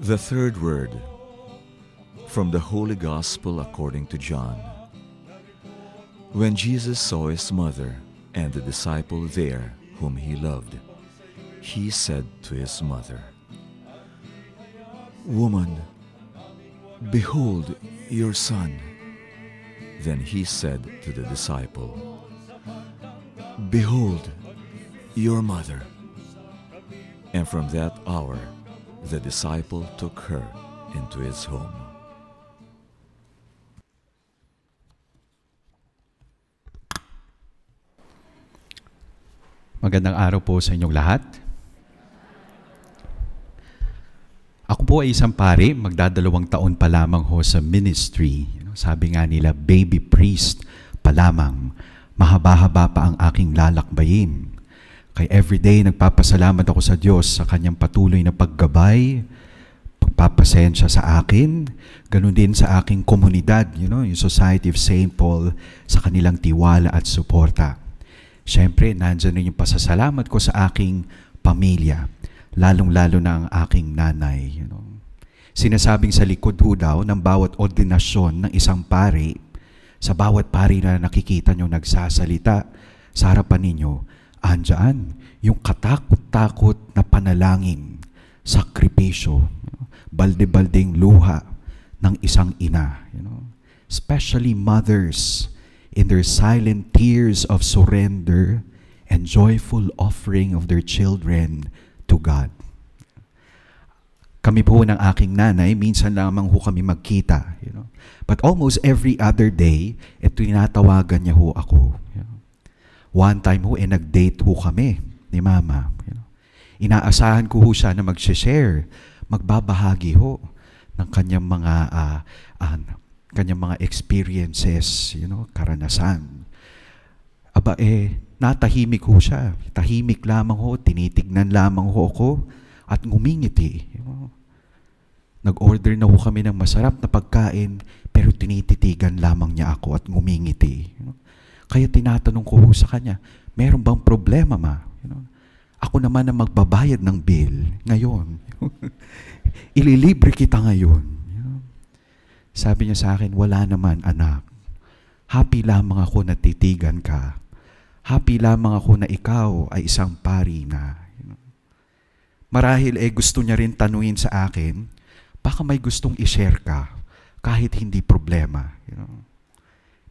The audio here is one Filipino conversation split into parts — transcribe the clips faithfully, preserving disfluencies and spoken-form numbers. The third word, from the Holy Gospel according to John. When Jesus saw his mother and the disciple there whom he loved, he said to his mother, "Woman, behold your son." Then he said to the disciple, "Behold your mother." And from that hour, the disciple took her into his home. Magandang araw po sa inyong lahat. Ako po ay isang pari, magdadalawang taon pa lamang ho sa ministry. Sabi nga nila, baby priest pa lamang. Mahaba-haba pa ang aking lalakbayin. Kaya everyday nagpapasalamat ako sa Diyos sa kanyang patuloy na paggabay, pagpapasensya sa akin, ganun din sa aking komunidad, you know, yung Society of Saint Paul, sa kanilang tiwala at suporta. Siyempre, nandyan rin yung pasasalamat ko sa aking pamilya, lalong-lalo na ang aking nanay. You know. Sinasabing sa likod ho daw ng bawat ordinasyon ng isang pari, sa bawat pari na nakikita nyo nagsasalita sa harapan ninyo, andyan yung katakot-takot na panalangin, sakripisyo, you know, balde-balding luha ng isang ina. You know. Especially mothers, in their silent tears of surrender and joyful offering of their children to God. Kami po ng aking nanay, minsan lamang ho kami magkita. You know? But almost every other day, eto tinatawagan niya ho ako. You know? One time ho, eh, nag-date ho kami ni Mama. You know? Inaasahan ko ho siya na mag-share, magbabahagi ho ng kanyang mga uh, uh, kanyang mga experiences, you know, karanasan. Aba eh, natahimik ho siya. Tahimik lamang ho, tinitignan lamang ho ako at ngumingiti. You know. Nag-order na ho kami ng masarap na pagkain pero tinititigan lamang niya ako at ngumingiti. You know. Kaya tinatanong ko ho sa kanya, meron bang problema ma? You know. Ako naman ang magbabayad ng bill ngayon. Ililibre kita ngayon. Sabi niya sa akin, wala naman anak. Happy lamang ako na titigan ka. Happy lamang ako na ikaw ay isang pari na. You know. Marahil eh gusto niya rin tanungin sa akin, baka may gustong i-share ka kahit hindi problema. You know.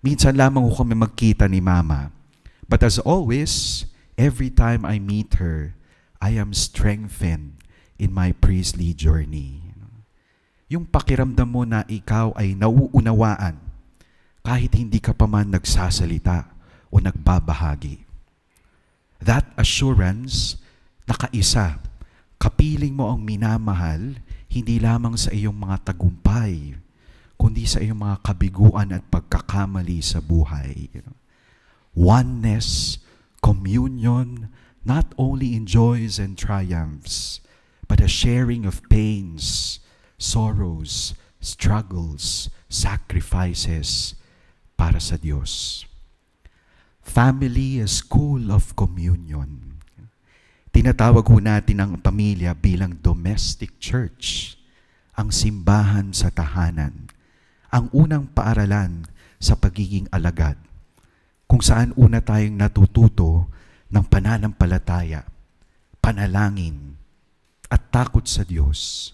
Minsan lamang ako kami magkita ni Mama. But as always, every time I meet her, I am strengthened in my priestly journey. Yung pakiramdam mo na ikaw ay nauunawaan kahit hindi ka pa man nagsasalita o nagbabahagi. That assurance na kaisa, kapiling mo ang minamahal hindi lamang sa iyong mga tagumpay, kundi sa iyong mga kabiguan at pagkakamali sa buhay. Oneness, communion, not only in joys and triumphs, but a sharing of pains, sorrows, struggles, sacrifices para sa Diyos. Family, a school of communion. Tinatawag ho natin ang pamilya bilang domestic church, ang simbahan sa tahanan, ang unang paaralan sa pagiging alagad, kung saan una tayong natututo ng pananampalataya, panalangin, at takot sa Diyos.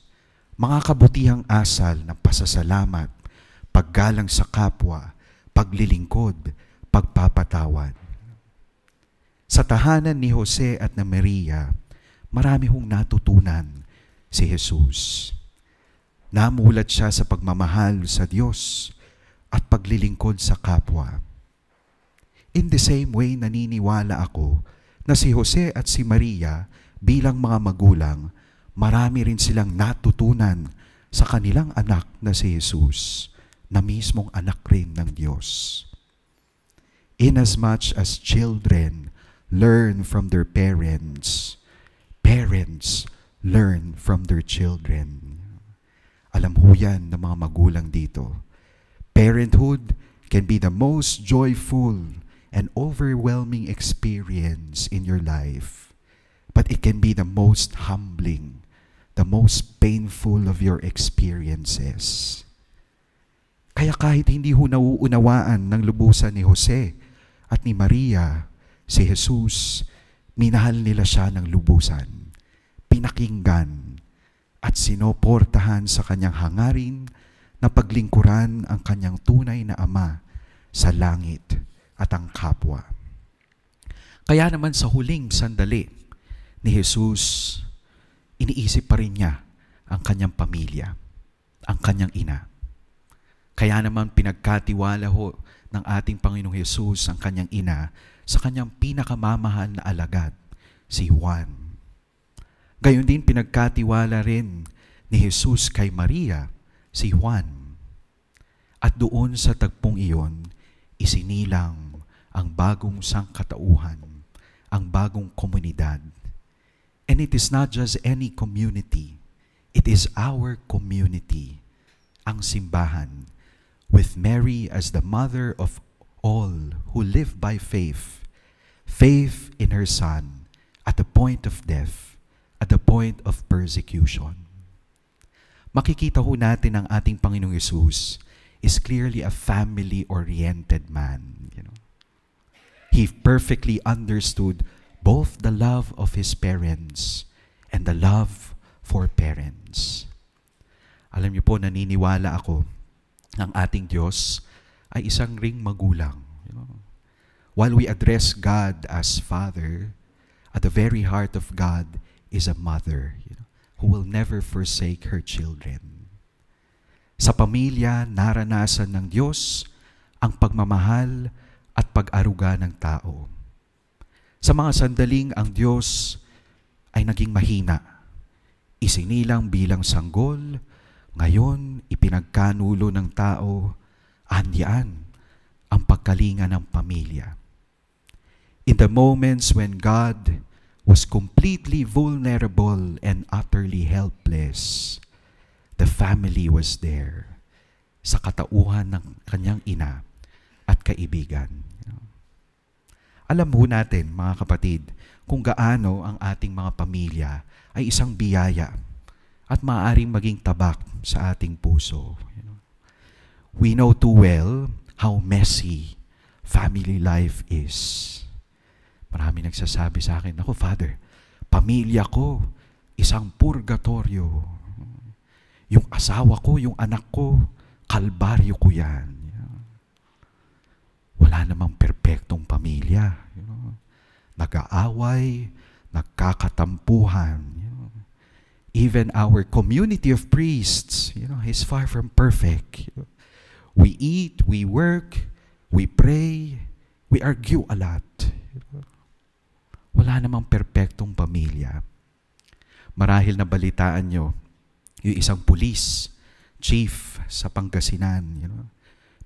Mga kabutihang asal ng pasasalamat, paggalang sa kapwa, paglilingkod, pagpapatawad. Sa tahanan ni Jose at na Maria, marami hong natutunan si Jesus. Namulat siya sa pagmamahal sa Diyos at paglilingkod sa kapwa. In the same way, naniniwala ako na si Jose at si Maria bilang mga magulang, marami rin silang natutunan sa kanilang anak na si Jesus, na mismong anak rin ng Diyos. Inasmuch as children learn from their parents, parents learn from their children. Alam ho yan ng mga magulang dito. Parenthood can be the most joyful an overwhelming experience in your life, but it can be the most humbling, the most painful of your experiences. Kaya kahit hindi ho nauunawaan ng lubusan ni Jose at ni Maria, si Jesus, minahal nila siya ng lubusan, pinakinggan, at sinoportahan sa kanyang hangarin na paglingkuran ang kanyang tunay na Ama sa langit at ang kapwa. Kaya naman sa huling sandali ni Jesus, iniisip pa rin niya ang kanyang pamilya, ang kanyang ina. Kaya naman pinagkatiwala ho ng ating Panginoong Jesus ang kanyang ina sa kanyang pinakamamahal na alagad, si Juan. Gayon din pinagkatiwala rin ni Jesus kay Maria, si Juan. At doon sa tagpong iyon, isinilang ang bagong sangkatauhan, ang bagong komunidad. And it is not just any community. It is our community, ang simbahan, with Mary as the mother of all who live by faith, faith in her Son at the point of death, at the point of persecution. Makikita ho natin ang ating Panginoong Yesus is clearly a family-oriented man. You know? He perfectly understood both the love of his parents and the love for parents. Alam niyo po, naniniwala ako ng ating Diyos ay isang ring magulang. You know? While we address God as Father, at the very heart of God is a mother, you know, who will never forsake her children. Sa pamilya, naranasan ng Diyos ang pagmamahal at pag-aruga ng tao. Sa mga sandaling ang Diyos ay naging mahina, isinilang bilang sanggol, ngayon ipinagkanulo ng tao, andiyan ang pagkalinga ng pamilya. In the moments when God was completely vulnerable and utterly helpless, the family was there sa katauhan ng kanyang ina at kaibigan. Alam ho natin, mga kapatid, kung gaano ang ating mga pamilya ay isang biyaya at maaaring maging tabak sa ating puso. We know too well how messy family life is. Marami nagsasabi sa akin, "Ako, Father, pamilya ko, isang purgatorio. Yung asawa ko, yung anak ko, kalbaryo ko yan." Wala namang perpektong pamilya. You know? Nag-aaway, nagkakatampuhan. You know? Even our community of priests, you know, is far from perfect. You know? We eat, we work, we pray, we argue a lot. You know? Wala namang perpektong pamilya. Marahil nabalitaan nyo, yung isang police chief sa Pangasinan, you know,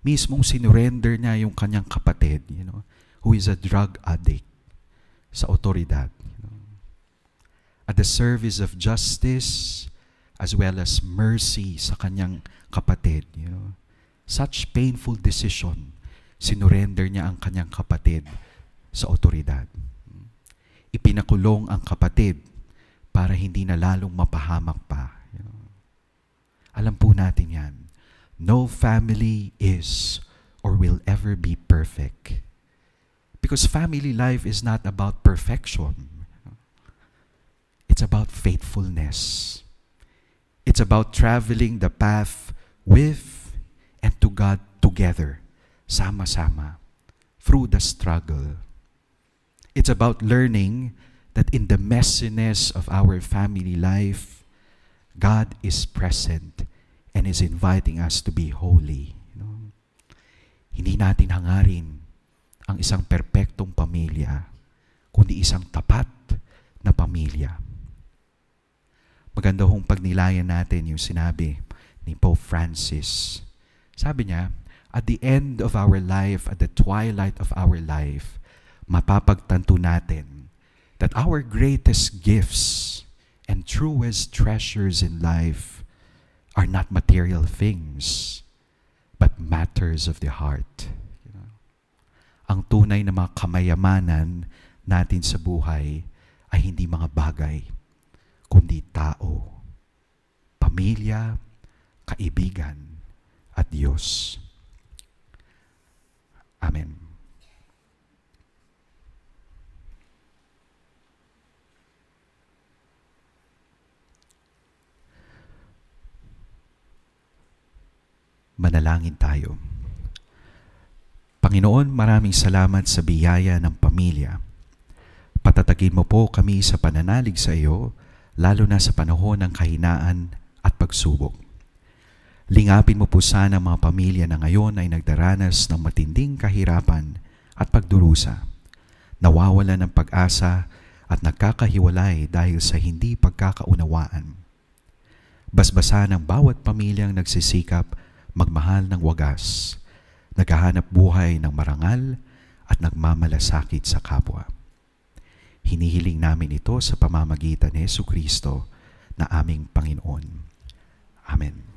mismong sinurrender niya yung kanyang kapatid, you know, who is a drug addict, sa otoridad. You know. At the service of justice as well as mercy sa kanyang kapatid. You know. Such painful decision, sinurrender niya ang kanyang kapatid sa otoridad. Ipinakulong ang kapatid para hindi na lalong mapahamak pa. You know. Alam po natin yan. No family is or will ever be perfect. Because family life is not about perfection. It's about faithfulness. It's about traveling the path with and to God together, sama-sama, through the struggle. It's about learning that in the messiness of our family life, God is present and is inviting us to be holy. You know? Hindi natin hangarin ang isang perpektong pamilya, kundi isang tapat na pamilya. Maganda hong pagnilayan natin yung sinabi ni Pope Francis. Sabi niya, at the end of our life, at the twilight of our life, mapapagtanto natin that our greatest gifts and truest treasures in life are not material things, but matters of the heart. You know? ang tunay na mga kamayamanan natin sa buhay ay hindi mga bagay, kundi tao, pamilya, kaibigan, at Diyos. Amen. Manalangin tayo. Panginoon, maraming salamat sa biyaya ng pamilya. Patatagin mo po kami sa pananalig sa iyo, lalo na sa panahon ng kahinaan at pagsubok. Lingapin mo po sana ang mga pamilya na ngayon ay nagdaranas ng matinding kahirapan at pagdurusa, nawawalan ng pag-asa at nagkakahiwalay dahil sa hindi pagkakaunawaan. Basbasan ang bawat pamilyang nagsisikap magmahal ng wagas, naghahanap buhay ng marangal at nagmamalasakit sa kapwa. Hinihiling namin ito sa pamamagitan ni Jesu Kristo na aming Panginoon. Amen.